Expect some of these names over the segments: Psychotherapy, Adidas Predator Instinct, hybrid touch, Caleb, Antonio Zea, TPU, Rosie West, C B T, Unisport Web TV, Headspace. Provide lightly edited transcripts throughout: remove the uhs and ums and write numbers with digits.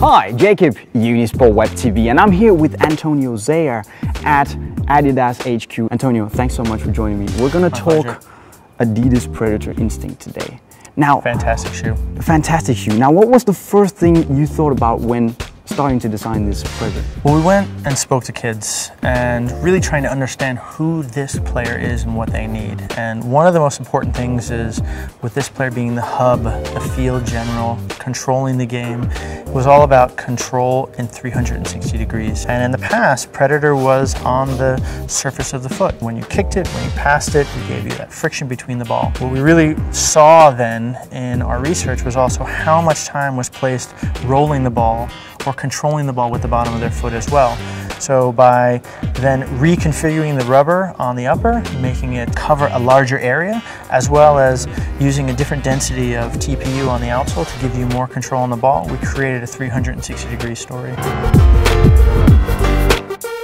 Hi, Jacob, Unisport Web TV, and I'm here with Antonio Zea at Adidas HQ. Antonio, thanks so much for joining me. We're gonna talk Adidas Predator Instinct today. Now, fantastic shoe. Fantastic shoe. Now, what was the first thing you thought about when starting to design this Predator? Well, we went and spoke to kids and really trying to understand who this player is and what they need. And one of the most important things is with this player being the hub, the field general, controlling the game, it was all about control in 360 degrees. And in the past, Predator was on the surface of the foot. When you kicked it, when you passed it, we gave you that friction between the ball. What we really saw then in our research was also how much time was placed rolling the ball or controlling the ball with the bottom of their foot as well. So by then reconfiguring the rubber on the upper, making it cover a larger area, as well as using a different density of TPU on the outsole to give you more control on the ball, we created a 360-degree story.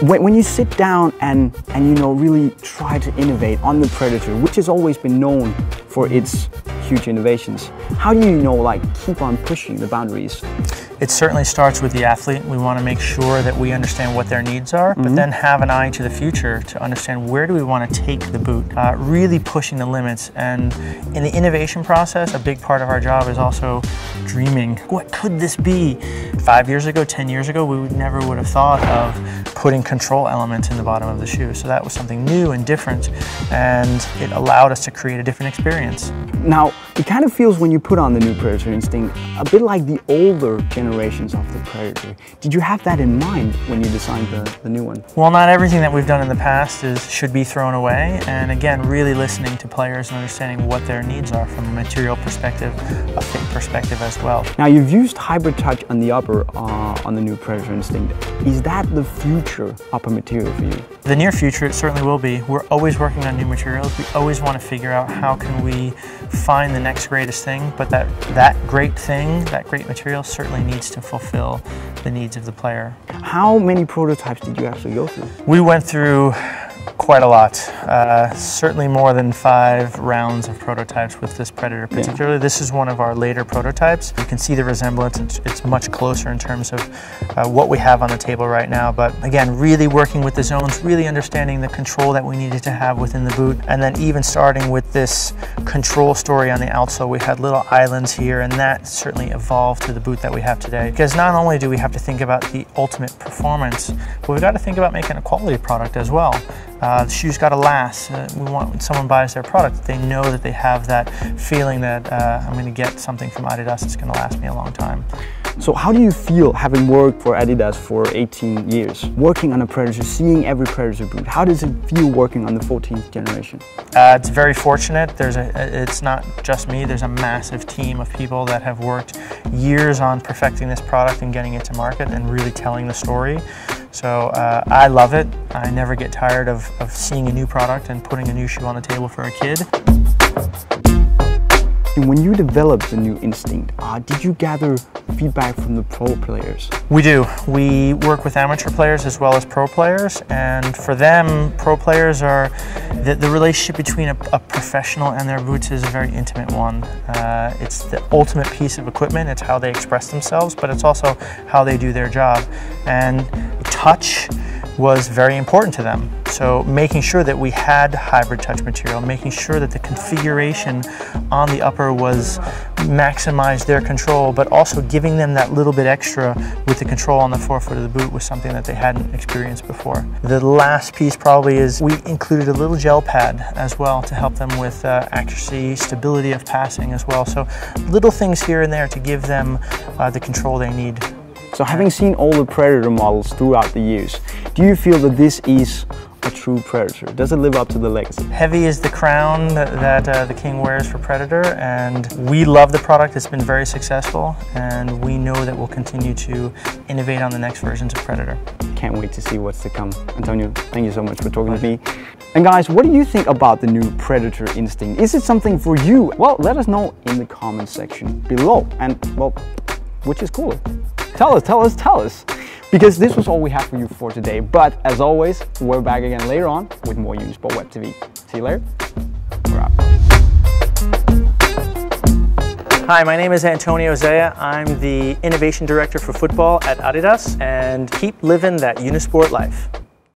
When you sit down and you know, really try to innovate on the Predator, which has always been known for its huge innovations, how do you, like, keep on pushing the boundaries? It certainly starts with the athlete. We want to make sure that we understand what their needs are, but then have an eye to the future to understand where do we want to take the boot, really pushing the limits. And in the innovation process, a big part of our job is also dreaming. What could this be? 5 years ago, 10 years ago, we never would have thought of putting control elements in the bottom of the shoe. So that was something new and different, and it allowed us to create a different experience. Now, it kind of feels when you put on the new Predator Instinct a bit like the older generations of the Predator. Did you have that in mind when you designed the new one? Well, not everything that we've done in the past should be thrown away, and again, really listening to players and understanding what their needs are from a material perspective, a fit perspective as well. Now, you've used hybrid touch on the upper on the new Predator Instinct. Is that the future upper material for you? The near future, it certainly will be. We're always working on new materials. We always want to figure out how can we find the next greatest thing, but that great thing, that great material certainly needs to fulfill the needs of the player. How many prototypes did you actually go through? We went through quite a lot. Certainly more than 5 rounds of prototypes with this Predator particularly. This is one of our later prototypes. You can see the resemblance. It's much closer in terms of what we have on the table right now. But again, really working with the zones, really understanding the control that we needed to have within the boot. And then even starting with this control story on the outsole, we had little islands here, and that certainly evolved to the boot that we have today. Because not only do we have to think about the ultimate performance, but we've got to think about making a quality product as well. The shoe's got to last. We want, when someone buys their product, they know that they have that feeling that I'm going to get something from Adidas that's going to last me a long time. So how do you feel, having worked for Adidas for 18 years, working on a Predator, seeing every Predator boot? How does it feel working on the 14th generation? It's very fortunate. It's not just me. There's a massive team of people that have worked years on perfecting this product and getting it to market and really telling the story. So I love it. I never get tired of seeing a new product and putting a new shoe on the table for a kid. And when you developed the new Instinct, did you gather feedback from the pro players? We do. We work with amateur players as well as pro players, and for them, pro players are the relationship between a professional and their boots is a very intimate one. It's the ultimate piece of equipment. It's how they express themselves, but it's also how they do their job. And touch was very important to them. So making sure that we had hybrid touch material, making sure that the configuration on the upper was maximized their control, but also giving them that little bit extra with the control on the forefoot of the boot was something that they hadn't experienced before. The last piece probably is we included a little gel pad as well to help them with accuracy, stability of passing as well. So little things here and there to give them the control they need. So having seen all the Predator models throughout the years, do you feel that this is a true Predator? Does it live up to the legacy? Heavy is the crown that the king wears for Predator, and we love the product. It's been very successful, and we know that we'll continue to innovate on the next versions of Predator. Can't wait to see what's to come. Antonio, thank you so much for talking to me. And guys, what do you think about the new Predator Instinct? Is it something for you? Well, let us know in the comment section below. And, well, which is cooler? Tell us, because this was all we have for you for today. But as always, we're back again later on with more Unisport Web TV. See you later. We're out. Hi, my name is Antonio Zea. I'm the Innovation Director for Football at Adidas, and keep living that Unisport life.